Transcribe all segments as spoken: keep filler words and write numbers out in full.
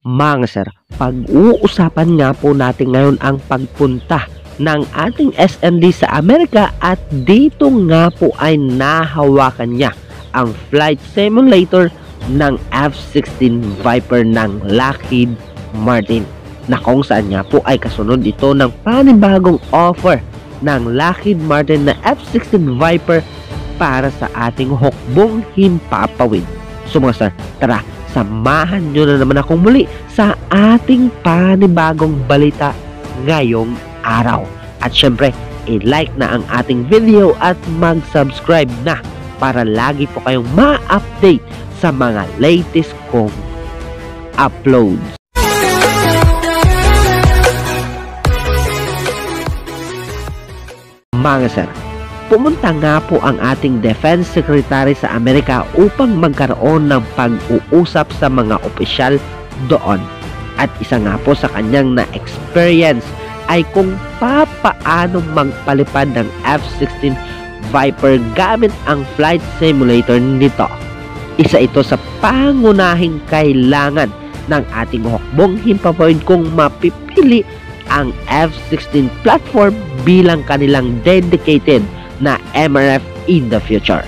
Mga sir, pag-uusapan nga po natin ngayon ang pagpunta ng ating S N D sa Amerika at dito nga po ay nahawakan niya ang flight simulator ng F sixteen Viper ng Lockheed Martin na kung saan nga po ay kasunod ito ng panibagong offer ng Lockheed Martin na F sixteen Viper para sa ating hukbong himpapawid. So mga sir, tara, samahan nyo na naman akong muli sa ating panibagong balita ngayong araw. At syempre, i-like na ang ating video at mag-subscribe na para lagi po kayong ma-update sa mga latest kong uploads. Mga sir, pumunta nga po ang ating Defense Secretary sa Amerika upang magkaroon ng pag-uusap sa mga opisyal doon. At isa nga po sa kanyang na-experience ay kung paano magpalipad ng F sixteen Viper gamit ang flight simulator nito. Isa ito sa pangunahing kailangan ng ating hukbong himpapawid kung mapipili ang F sixteen platform bilang kanilang dedicated na M R F in the future.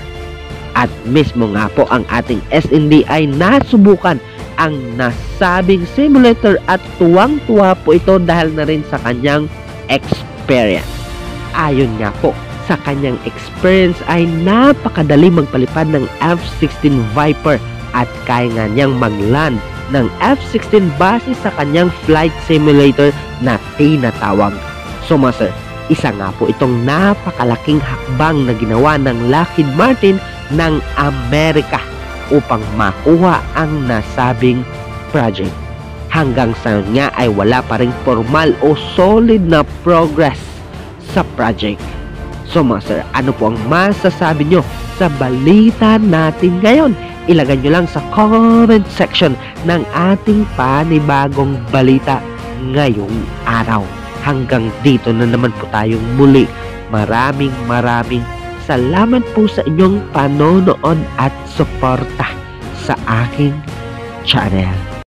At mismo nga po ang ating S N D ay nasubukan ang nasabing simulator at tuwang-tuwa po ito dahil na rin sa kanyang experience. Ayon nga po sa kanyang experience ay napakadali magpalipad ng F sixteen Viper at kaya nga niyang mag-land ng F sixteen base sa kanyang flight simulator na tinatawag. So mga sir, isa nga po itong napakalaking hakbang na ginawa ng Lockheed Martin ng Amerika upang makuha ang nasabing project. Hanggang sa nga ay wala pa rin formal o solid na progress sa project. So mga sir, ano po ang masasabi nyo sa balita natin ngayon? Ilagay nyo lang sa comment section ng ating panibagong balita ngayong araw. Hanggang dito na naman po tayong muli. Maraming maraming salamat po sa inyong panonood at suporta sa aking channel.